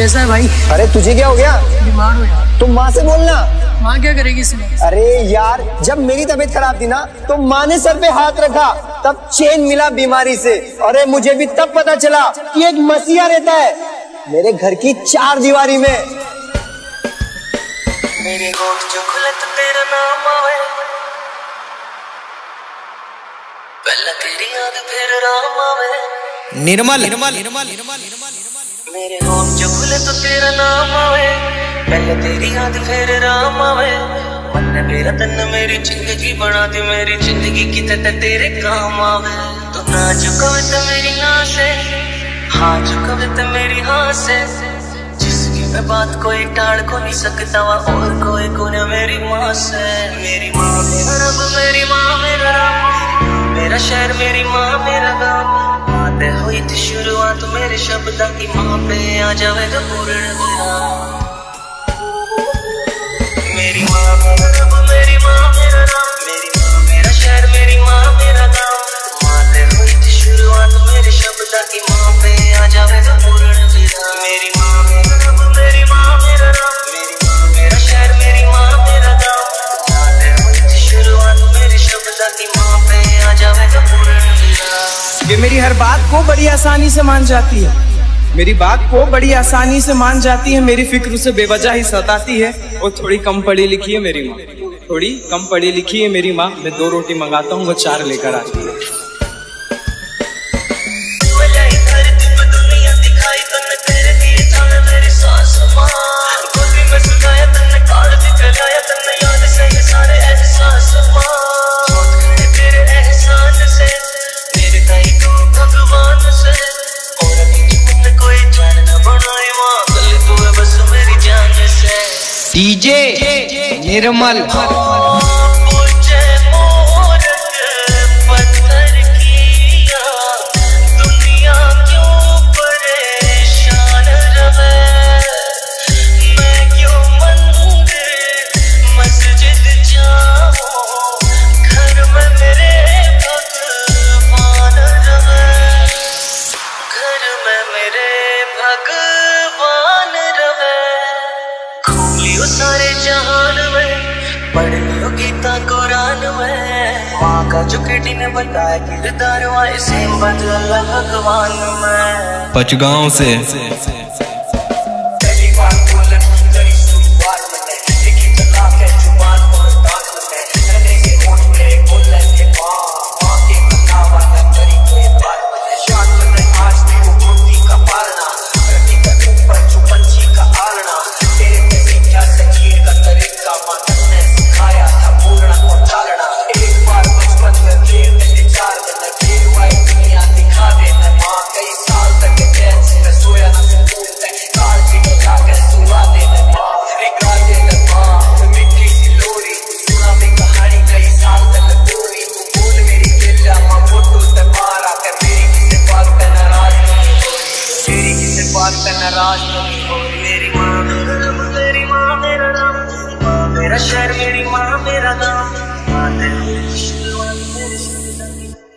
कैसा है भाई? अरे तुझे क्या हो गया? बीमार हो यार। तुम माँ से बोलना। माँ क्या करेगी इसमें? अरे यार जब मेरी तबीयत खराब थी ना तो माँ ने सर पे हाथ रखा, तब चैन मिला बीमारी से। अरे मुझे भी तब पता चला कि एक मसीहा रहता है मेरे घर की चार दीवारी में। मेरे होंठ जो खुले तो तेरा नाम आवे, पहला तेरी याद फिर राम आवे। निर्मल मेरे होंठ जो खुले तो तेरा नाम आवे, पहले तेरी याद फिर राम आवे। मन मेरा तन मेरी जिंदगी बना दे, मेरी जिंदगी की तत तेरे काम आवे। तो ना जो कविता मेरी हाँ से, हाँ जो कविता मेरी हाँ से, जिसकी मैं बात कोई टाल को नहीं सकता वा और कोई गुण मेरी माँ से। मेरी माँ मेरा रब, मेरी माँ मेरा रब, मेरा शहर मेरी माँ मेरा गाँव। हुई थी शुरुआत मेरे शब्द की, माँ पे आ जावे तो पूर्ण मेरा। मेरी माँ मेरा रब, मेरी माँ मेरा नाम, मेरी माँ मेरा शहर, मेरी माँ मेरा गाँव। माँ पे हुई थी शुरुआत मेरे शब्द की, माँ पे आ जावे तो पूर्ण मेरा। मेरी माँ मेरा रब, मेरी माँ मेरा नाम, मेरी माँ मेरा शहर, मेरी माँ मेरा गाँव। माँ पे हुई थी शुरुआत मेरे शब्द की, माँ पे आ जावे तो पूर्ण मेरा। ये मेरी हर बात को बड़ी आसानी से मान जाती है, मेरी बात को बड़ी आसानी से मान जाती है, मेरी फिक्र उसे बेवजह ही सताती है। और थोड़ी कम पढ़ी लिखी है मेरी माँ, थोड़ी कम पढ़ी लिखी है मेरी माँ। मैं 2 रोटी मंगाता हूँ वो 4 लेकर आती है। डीजे निर्मल पचगांव से मेरा शहर, मेरी माँ मेरा गाँव।